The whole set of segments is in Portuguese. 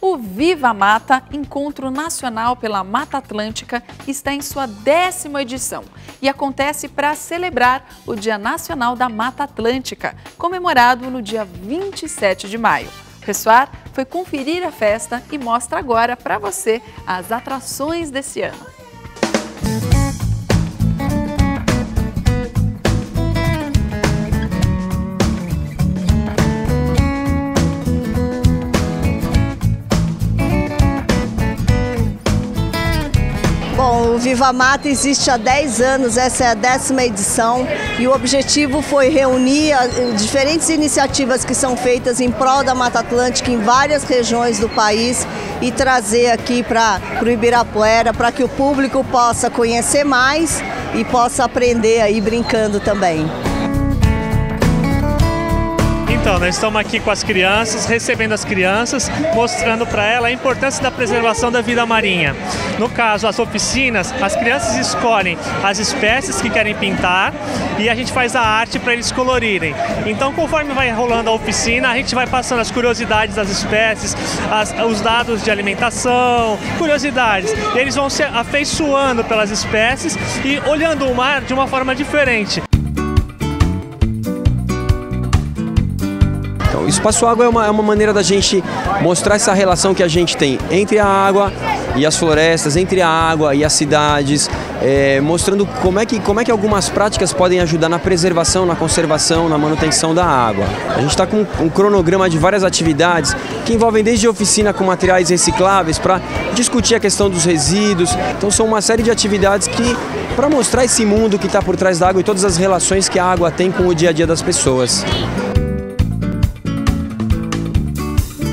O Viva Mata, Encontro Nacional pela Mata Atlântica, está em sua 10ª edição e acontece para celebrar o Dia Nacional da Mata Atlântica, comemorado no dia 27 de maio. O Ressoar foi conferir a festa e mostra agora para você as atrações desse ano. Bom, o Viva Mata existe há 10 anos, essa é a 10ª edição e o objetivo foi reunir diferentes iniciativas que são feitas em prol da Mata Atlântica em várias regiões do país e trazer aqui para o Ibirapuera, para que o público possa conhecer mais e possa aprender aí brincando também. Então, nós estamos aqui com as crianças, recebendo as crianças, mostrando para elas a importância da preservação da vida marinha. No caso, as oficinas, as crianças escolhem as espécies que querem pintar e a gente faz a arte para eles colorirem. Então, conforme vai rolando a oficina, a gente vai passando as curiosidades das espécies, os dados de alimentação, curiosidades. Eles vão se afeiçoando pelas espécies e olhando o mar de uma forma diferente. O Espaço Água é uma maneira da gente mostrar essa relação que a gente tem entre a água e as florestas, entre a água e as cidades, mostrando como é que algumas práticas podem ajudar na preservação, na conservação, na manutenção da água. A gente está com um cronograma de várias atividades que envolvem desde oficina com materiais recicláveis para discutir a questão dos resíduos. Então são uma série de atividades que para mostrar esse mundo que está por trás da água e todas as relações que a água tem com o dia a dia das pessoas.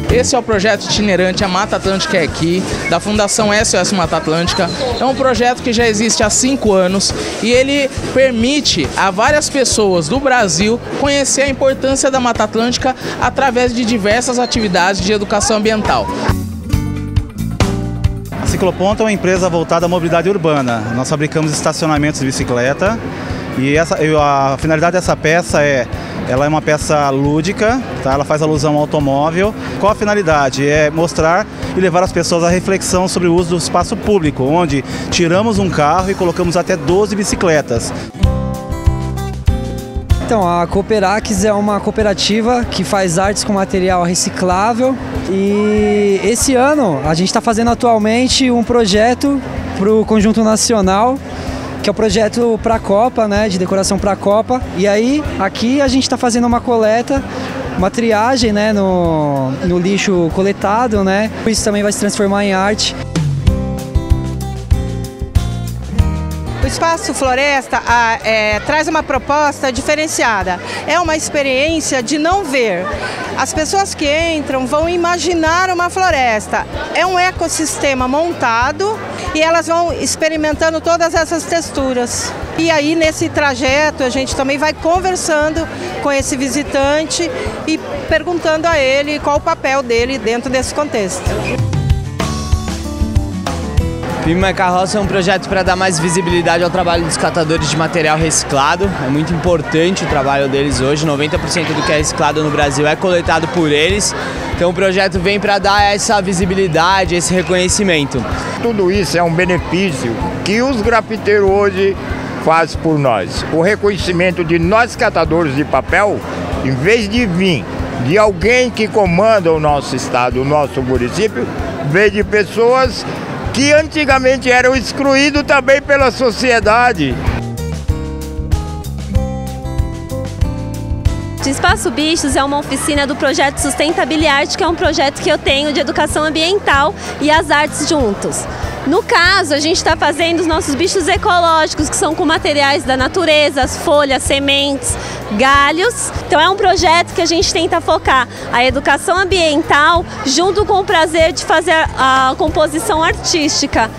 Esse é o projeto itinerante A Mata Atlântica é Aqui, da Fundação SOS Mata Atlântica. É um projeto que já existe há 5 anos e ele permite a várias pessoas do Brasil conhecer a importância da Mata Atlântica através de diversas atividades de educação ambiental. A Cicloponto é uma empresa voltada à mobilidade urbana. Nós fabricamos estacionamentos de bicicleta e a finalidade dessa peça ela é uma peça lúdica, tá? Ela faz alusão ao automóvel. Qual a finalidade? É mostrar e levar as pessoas à reflexão sobre o uso do espaço público, onde tiramos um carro e colocamos até 12 bicicletas. Então, a Cooperax é uma cooperativa que faz artes com material reciclável e esse ano a gente está fazendo atualmente um projeto para o Conjunto Nacional, que é o projeto para a Copa, né, de decoração para a Copa. E aí, aqui a gente está fazendo uma coleta, uma triagem, né, no lixo coletado, né. Isso também vai se transformar em arte. O Espaço Floresta traz uma proposta diferenciada. É uma experiência de não ver. As pessoas que entram vão imaginar uma floresta. É um ecossistema montado e elas vão experimentando todas essas texturas. E aí, nesse trajeto, a gente também vai conversando com esse visitante e perguntando a ele qual o papel dele dentro desse contexto. Pima Carroça é um projeto para dar mais visibilidade ao trabalho dos catadores de material reciclado. É muito importante o trabalho deles hoje, 90% do que é reciclado no Brasil é coletado por eles. Então o projeto vem para dar essa visibilidade, esse reconhecimento. Tudo isso é um benefício que os grafiteiros hoje fazem por nós. O reconhecimento de nós catadores de papel, em vez de vir de alguém que comanda o nosso estado, o nosso município, vem de pessoas que antigamente eram excluídos também pela sociedade. Espaço Bichos é uma oficina do projeto Sustentabilidade, que é um projeto que eu tenho de educação ambiental e as artes juntos. No caso, a gente está fazendo os nossos bichos ecológicos, que são com materiais da natureza, as folhas, sementes, galhos. Então é um projeto que a gente tenta focar a educação ambiental junto com o prazer de fazer a composição artística.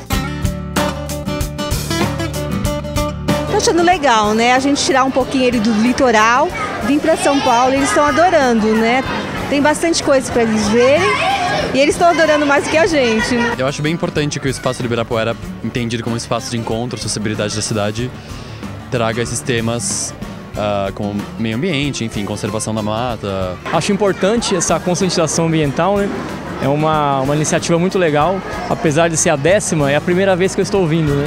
Estou achando legal, né? A gente tirar um pouquinho ele do litoral, vir para São Paulo, eles estão adorando, né? Tem bastante coisa para eles verem. E eles estão adorando mais do que a gente. Eu acho bem importante que o Espaço do Ibirapuera, entendido como espaço de encontro, sociabilidade da cidade, traga esses temas como meio ambiente, enfim, conservação da mata. Acho importante essa conscientização ambiental, né? É uma iniciativa muito legal, apesar de ser a 10ª, é a primeira vez que eu estou ouvindo, né?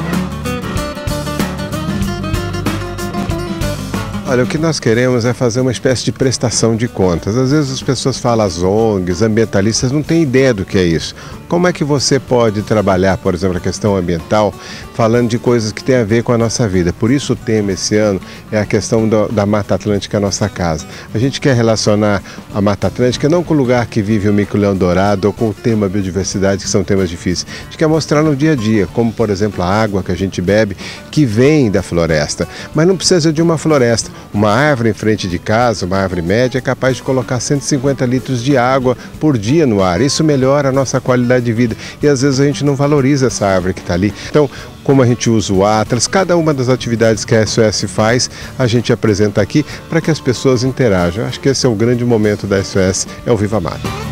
Olha, o que nós queremos é fazer uma espécie de prestação de contas. Às vezes as pessoas falam, as ONGs, ambientalistas, não têm ideia do que é isso. Como é que você pode trabalhar, por exemplo, a questão ambiental, falando de coisas que têm a ver com a nossa vida? Por isso o tema esse ano é a questão da Mata Atlântica, nossa casa. A gente quer relacionar a Mata Atlântica não com o lugar que vive o Mico Leão Dourado ou com o tema biodiversidade, que são temas difíceis. A gente quer mostrar no dia a dia, como, por exemplo, a água que a gente bebe, que vem da floresta. Mas não precisa de uma floresta. Uma árvore em frente de casa, uma árvore média, é capaz de colocar 150 litros de água por dia no ar. Isso melhora a nossa qualidade de vida e às vezes a gente não valoriza essa árvore que está ali. Então, como a gente usa o Atlas, cada uma das atividades que a SOS faz, a gente apresenta aqui para que as pessoas interajam. Acho que esse é o grande momento da SOS, é o Viva Mata.